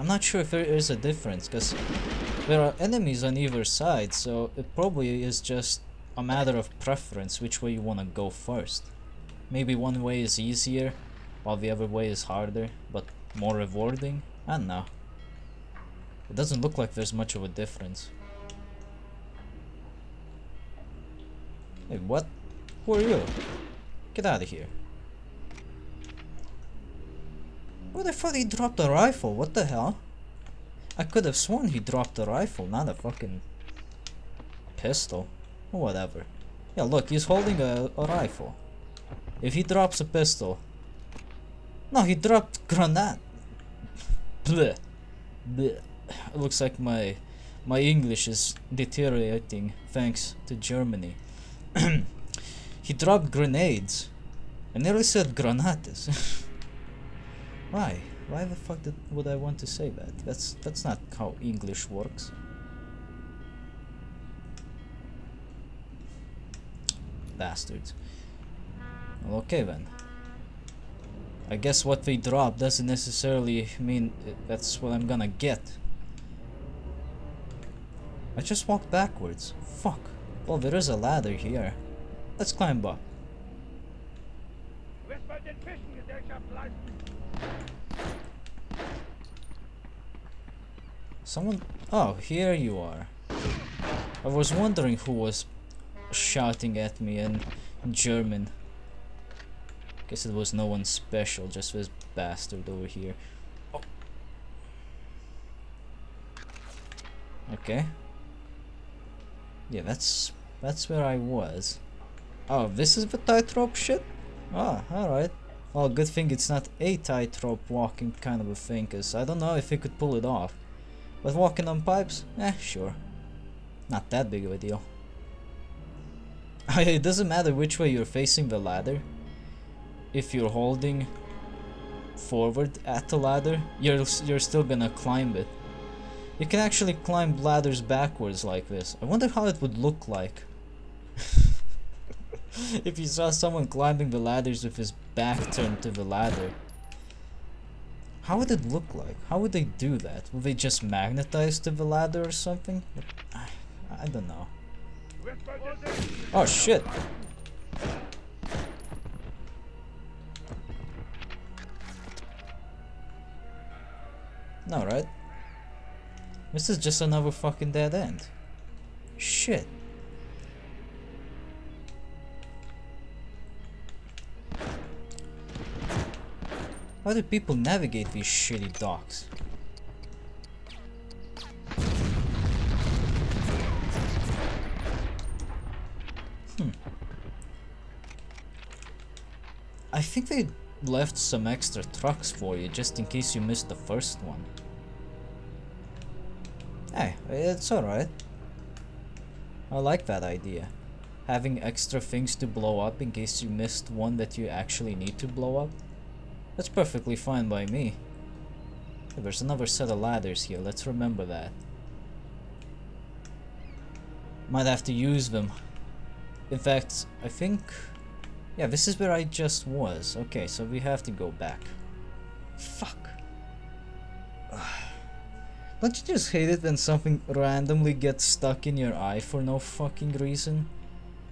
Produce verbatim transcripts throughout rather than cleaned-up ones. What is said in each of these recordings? I'm not sure if there is a difference, because there are enemies on either side, so it probably is just a matter of preference which way you want to go first. Maybe one way is easier, while the other way is harder, but more rewarding? I don't know. It doesn't look like there's much of a difference. Hey, what? Who are you? Get out of here. Well, I thought he dropped a rifle, what the hell? I could have sworn he dropped a rifle, not a fucking pistol. Or whatever. Yeah, look, he's holding a, a rifle. If he drops a pistol... No, he dropped grenade. Bleh. Bleh. It looks like my my English is deteriorating thanks to Germany. He dropped grenades. I nearly said granates. Why? Why the fuck did, would I want to say that? That's that's not how English works. Bastards. Well, okay then. I guess what they drop doesn't necessarily mean that's what I'm gonna get. I just walked backwards. Fuck. Well, there is a ladder here. Let's climb up. Someone... Oh, here you are. I was wondering who was shouting at me in German. Guess it was no one special, just this bastard over here. Oh. Okay. Yeah, that's... that's where I was. Oh, this is the tightrope shit? Ah, alright. Well, good thing it's not a tightrope walking kind of a thing, cause I don't know if he could pull it off. But walking on pipes? Eh, sure. Not that big of a deal. It doesn't matter which way you're facing the ladder. If you're holding forward at the ladder, you're, you're still gonna climb it. You can actually climb ladders backwards like this. I wonder how it would look like. If you saw someone climbing the ladders with his back turned to the ladder. How would it look like? How would they do that? Would they just magnetize to the ladder or something? I, I don't know. Oh shit! No, right? This is just another fucking dead end. Shit. Why do people navigate these shitty docks? Hmm. I think they left some extra trucks for you, just in case you missed the first one. Hey, it's alright. I like that idea. Having extra things to blow up in case you missed one that you actually need to blow up. That's perfectly fine by me. Hey, there's another set of ladders here, let's remember that. Might have to use them. In fact, I think... yeah, this is where I just was. Okay, so we have to go back. Fuck. Don't you just hate it when something randomly gets stuck in your eye for no fucking reason?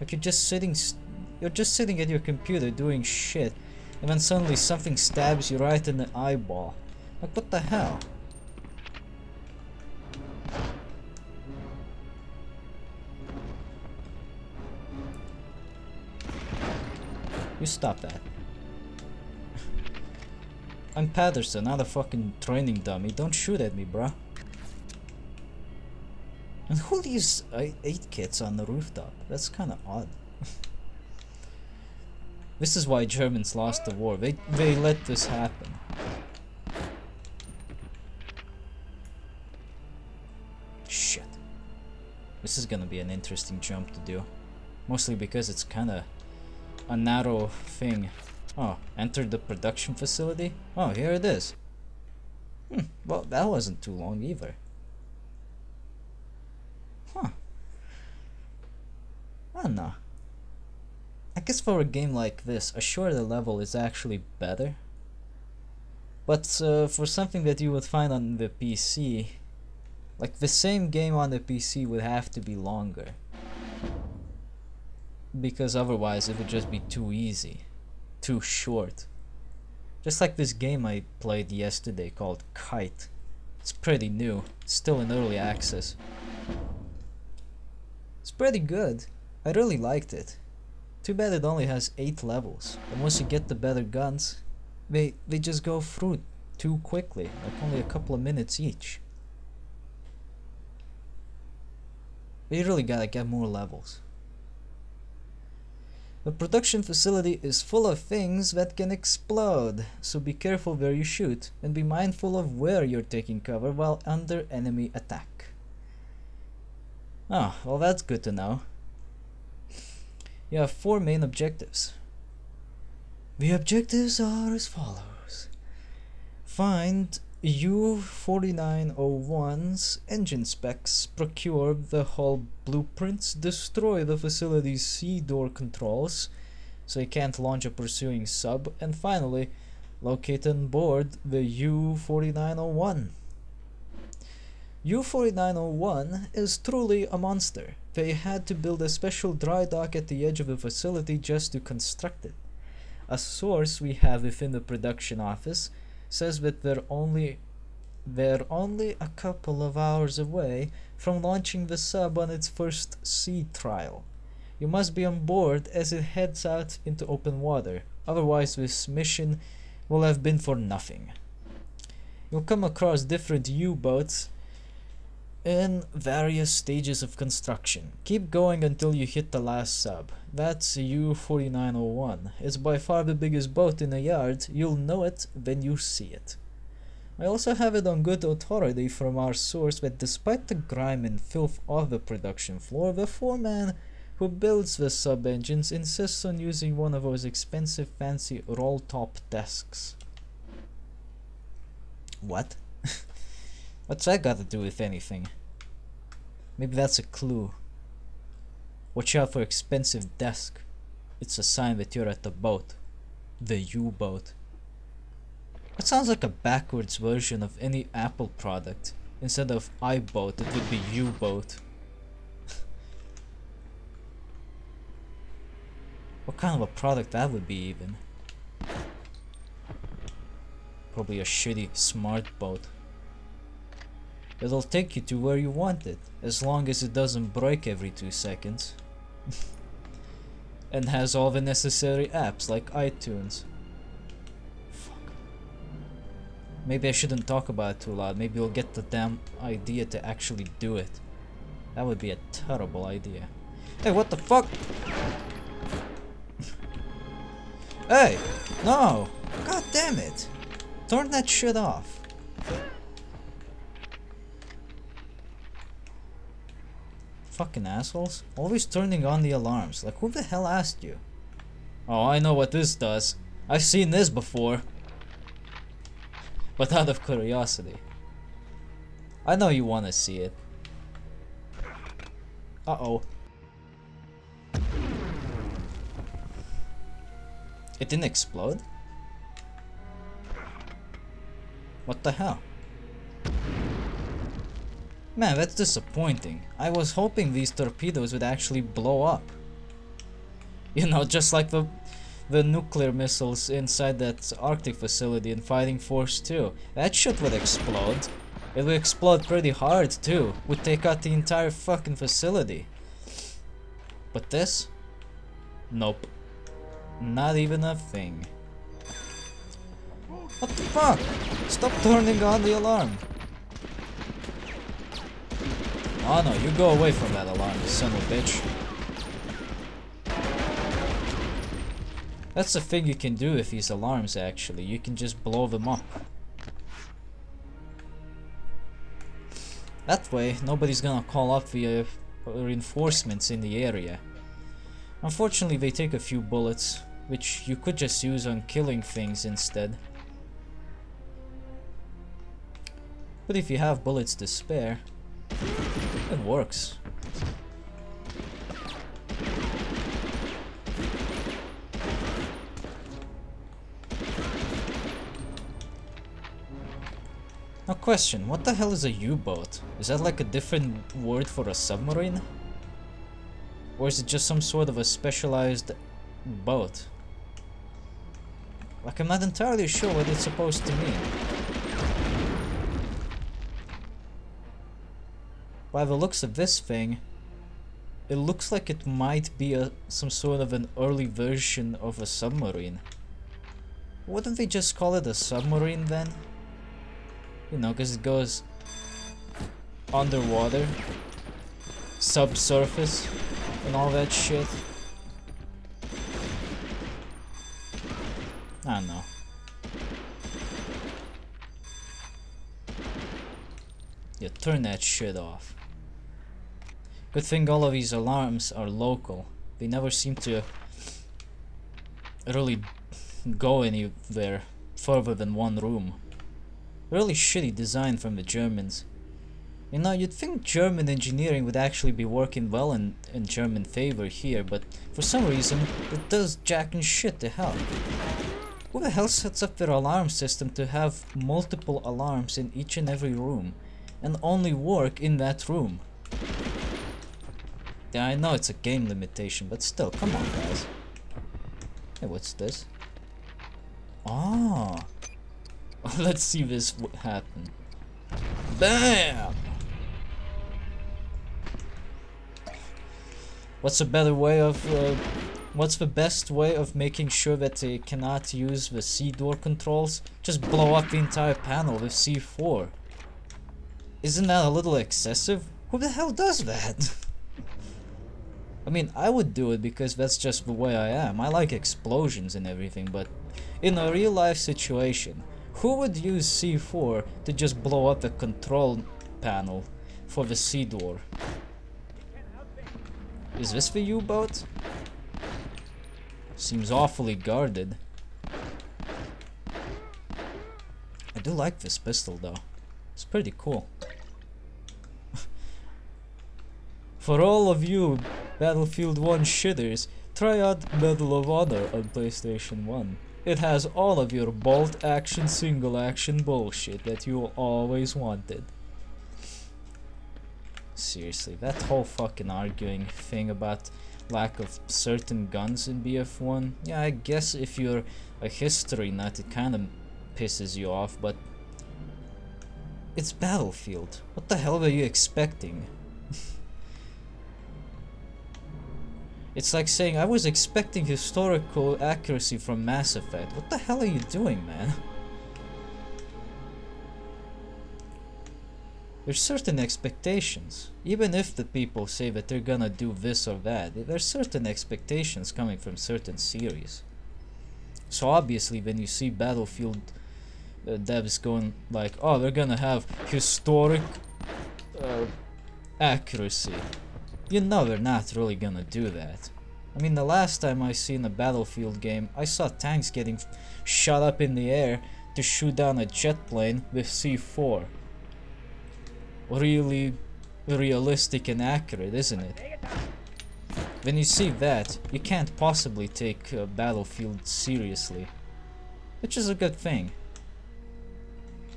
Like you're just sitting... St you're just sitting at your computer doing shit. And then suddenly something stabs you right in the eyeball. Like, what the hell? You stop that. I'm Patterson, not a fucking training dummy. Don't shoot at me, bruh. And who leaves eight kids on the rooftop? That's kinda odd. This is why Germans lost the war. They they let this happen. Shit. This is gonna be an interesting jump to do. Mostly because it's kinda a narrow thing. Oh, enter the production facility? Oh, here it is. Hmm, well, that wasn't too long either. Huh. I don't know. I guess for a game like this, a shorter level is actually better. But uh, for something that you would find on the P C, like the same game on the P C would have to be longer, because otherwise it would just be too easy, too short. Just like this game I played yesterday called Kite. It's pretty new, it's still in early access. It's pretty good, I really liked it. Too bad it only has eight levels, and once you get the better guns, they, they just go through too quickly, like only a couple of minutes each. But you really gotta get more levels. The production facility is full of things that can explode, so be careful where you shoot, and be mindful of where you're taking cover while under enemy attack. Oh, well that's good to know. You have four main objectives. The objectives are as follows. Find U forty-nine oh one's engine specs, procure the hull blueprints, destroy the facility's sea door controls so it can't launch a pursuing sub, and finally locate and board the U forty-nine oh one. U forty-nine oh one is truly a monster. They had to build a special dry dock at the edge of the facility just to construct it. A source we have within the production office says that they're only they're only a couple of hours away from launching the sub on its first sea trial. You must be on board as it heads out into open water, otherwise this mission will have been for nothing. You'll come across different U-boats in various stages of construction. Keep going until you hit the last sub. That's U forty-nine oh one. It's by far the biggest boat in the yard. You'll know it when you see it. I also have it on good authority from our source that despite the grime and filth of the production floor, the foreman who builds the sub-engines insists on using one of those expensive fancy roll-top desks. What? What's that got to do with anything? Maybe that's a clue. Watch out for expensive desk. It's a sign that you're at the boat. The U-boat. That sounds like a backwards version of any Apple product. Instead of iBoat, it would be U-boat. What kind of a product that would be even? Probably a shitty smart boat. It'll take you to where you want it, as long as it doesn't break every two seconds. And has all the necessary apps, like iTunes. Fuck. Maybe I shouldn't talk about it too loud, maybe you'll get the damn idea to actually do it. That would be a terrible idea. Hey, what the fuck? Hey! No! God damn it! Turn that shit off. Fucking assholes. Always turning on the alarms. Like, who the hell asked you? Oh, I know what this does. I've seen this before. But out of curiosity. I know you want to see it. Uh-oh. It didn't explode? What the hell? Man, that's disappointing. I was hoping these torpedoes would actually blow up. You know, just like the the nuclear missiles inside that Arctic facility in Fighting Force two. That shit would explode. It would explode pretty hard too. Would take out the entire fucking facility. But this? Nope. Not even a thing. What the fuck? Stop turning on the alarm. Oh no, you go away from that alarm, you son of a bitch. That's the thing you can do with these alarms actually, you can just blow them up. That way, nobody's gonna call up the uh, reinforcements in the area. Unfortunately, they take a few bullets, which you could just use on killing things instead. But if you have bullets to spare, it works. Now question, what the hell is a U-Boat? Is that like a different word for a submarine? Or is it just some sort of a specialized boat? Like, I'm not entirely sure what it's supposed to mean. By the looks of this thing, it looks like it might be a, some sort of an early version of a submarine. Wouldn't they just call it a submarine then? You know, because it goes underwater, subsurface, and all that shit. I don't know. Yeah, turn that shit off. Good thing all of these alarms are local. They never seem to really go anywhere further than one room. Really shitty design from the Germans. You know, you'd think German engineering would actually be working well in, in German favor here, but for some reason, it does jack and shit to hell. Who the hell sets up their alarm system to have multiple alarms in each and every room, and only work in that room? Yeah, I know it's a game limitation, but still, come on, guys. Hey, what's this? Oh, let's see this happen. BAM! What's a better way of... Uh, what's the best way of making sure that they cannot use the C door controls? Just blow up the entire panel with C four. Isn't that a little excessive? Who the hell does that? I mean, I would do it because that's just the way I am. I like explosions and everything, but in a real life situation, who would use C four to just blow up the control panel for the C door? Is this the U-Boat? Seems awfully guarded. I do like this pistol though. It's pretty cool. For all of you Battlefield one shitters, try out Medal of Honor on PlayStation one. It has all of your bolt action, single action bullshit that you always wanted. Seriously, that whole fucking arguing thing about lack of certain guns in B F one, yeah, I guess if you're a history nut it kind of pisses you off, but it's Battlefield. What the hell were you expecting? It's like saying, I was expecting historical accuracy from Mass Effect. What the hell are you doing, man? There's certain expectations. Even if the people say that they're gonna do this or that, there's certain expectations coming from certain series. So obviously when you see Battlefield uh, devs going like, oh, they're gonna have historic uh, accuracy. You know they're not really gonna do that. I mean, the last time I seen a Battlefield game, I saw tanks getting shot up in the air to shoot down a jet plane with C four. Really realistic and accurate, isn't it? When you see that, you can't possibly take uh, Battlefield seriously. Which is a good thing.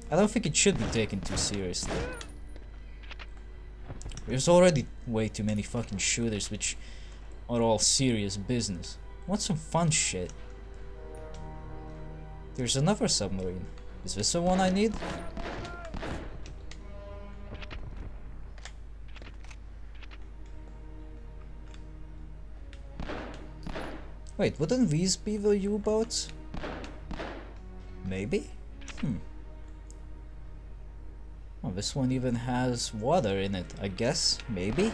I don't think it should be taken too seriously. There's already way too many fucking shooters which are all serious business. What's some fun shit? There's another submarine. Is this the one I need? Wait, wouldn't these be the U-Boats? Maybe? Hmm. Oh, this one even has water in it, I guess, maybe?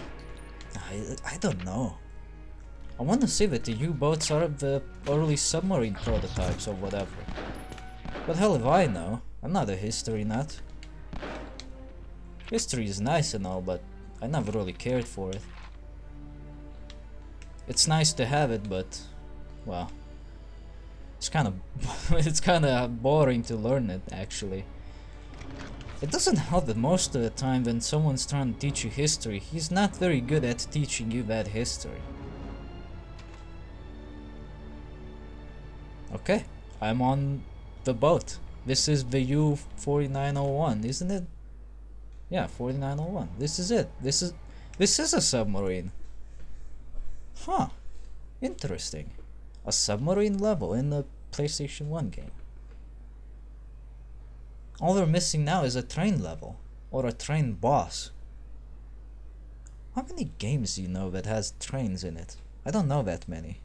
I, I don't know. I want to say that the U-Boats are the early submarine prototypes or whatever. But hell if I know, I'm not a history nut. History is nice and all, but I never really cared for it. It's nice to have it, but, well, it's kind of it's kind of boring to learn it, actually. It doesn't help that most of the time when someone's trying to teach you history, he's not very good at teaching you that history. Okay, I'm on the boat. This is the U forty-nine oh one, isn't it? Yeah, forty-nine oh one. This is it. This is this is a submarine. Huh. Interesting. A submarine level in the PlayStation one game. All they're missing now is a train level or a train boss. How many games do you know that has trains in it? I don't know that many.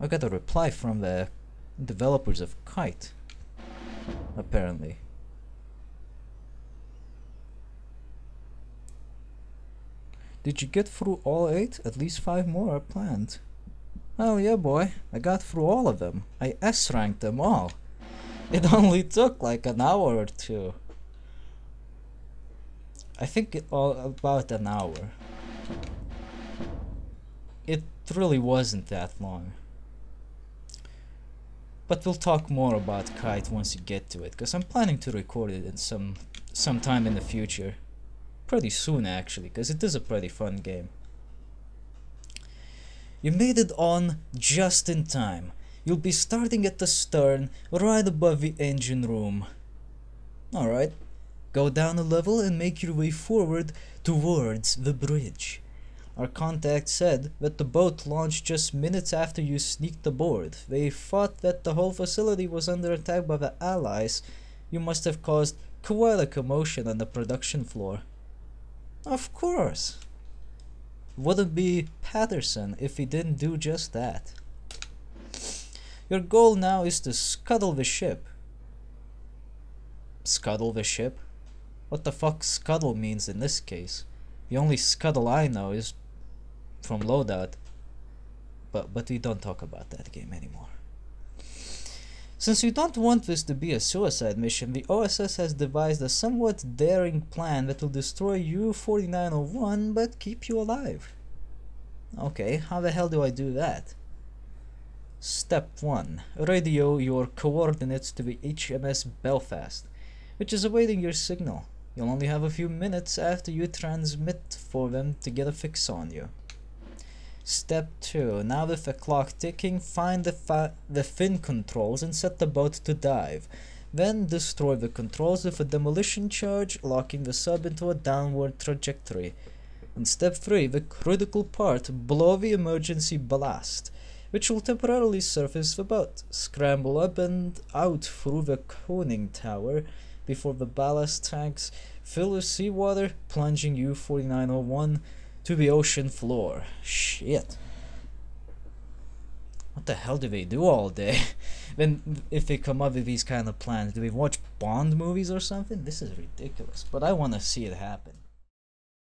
I got a reply from the developers of Kite, apparently. Did you get through all eight? At least five more are planned. Well, yeah, boy. I got through all of them. I S-ranked them all. It only took like an hour or two. I think it all about an hour. It really wasn't that long. But we'll talk more about Kite once you get to it, because I'm planning to record it in some sometime in the future. Pretty soon, actually, because it is a pretty fun game. You made it on just in time. You'll be starting at the stern, right above the engine room. Alright. Go down a level and make your way forward towards the bridge. Our contact said that the boat launched just minutes after you sneaked aboard. They thought that the whole facility was under attack by the Allies. You must have caused quite a commotion on the production floor. Of course! Wouldn't be Patterson if he didn't do just that. Your goal now is to scuttle the ship. Scuttle the ship? What the fuck scuttle means in this case? The only scuttle I know is from Loadout, but, but we don't talk about that game anymore. Since you don't want this to be a suicide mission, the O S S has devised a somewhat daring plan that will destroy U forty-nine oh one but keep you alive. Okay, how the hell do I do that? Step one. Radio your coordinates to the H M S Belfast, which is awaiting your signal. You'll only have a few minutes after you transmit for them to get a fix on you. Step two. Now with the clock ticking, find the, fi the fin controls and set the boat to dive. Then destroy the controls with a demolition charge, locking the sub into a downward trajectory. In step three, the critical part, blow the emergency blast, which will temporarily surface the boat. Scramble up and out through the conning tower before the ballast tanks fill with seawater, plunging U forty-nine oh one to the ocean floor. Shit. What the hell do they do all day? Then, if they come up with these kind of plans, do they watch Bond movies or something? This is ridiculous, but I want to see it happen.